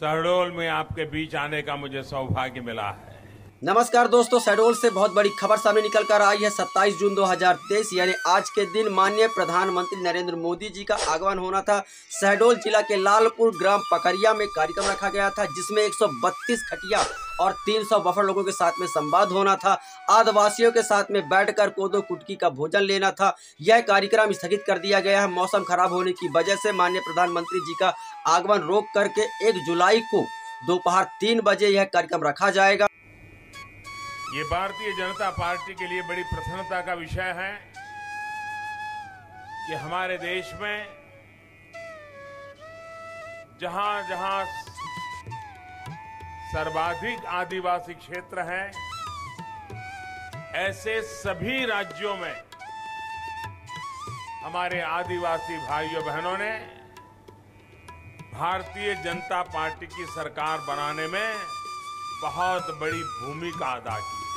शहडोल में आपके बीच आने का मुझे सौभाग्य मिला है। नमस्कार दोस्तों, शहडोल से बहुत बड़ी खबर सामने निकल कर आई है। 27 जून 2023 यानी आज के दिन माननीय प्रधानमंत्री नरेंद्र मोदी जी का आगमन होना था। शहडोल जिला के लालपुर ग्राम पकरिया में कार्यक्रम रखा गया था, जिसमें 132 खटिया और 300 बफर लोगों के साथ में संवाद होना था। आदिवासियों के साथ में बैठकर कोदो कुटकी का भोजन लेना था। यह कार्यक्रम स्थगित कर दिया गया है। मौसम खराब होने की वजह से माननीय प्रधानमंत्री जी का आगमन रोक करके 1 जुलाई को दोपहर 3 बजे यह कार्यक्रम रखा जाएगा। ये भारतीय जनता पार्टी के लिए बड़ी प्रसन्नता का विषय है कि हमारे देश में जहां जहां सर्वाधिक आदिवासी क्षेत्र हैं, ऐसे सभी राज्यों में हमारे आदिवासी भाइयों बहनों ने भारतीय जनता पार्टी की सरकार बनाने में बहुत बड़ी भूमिका अदा की।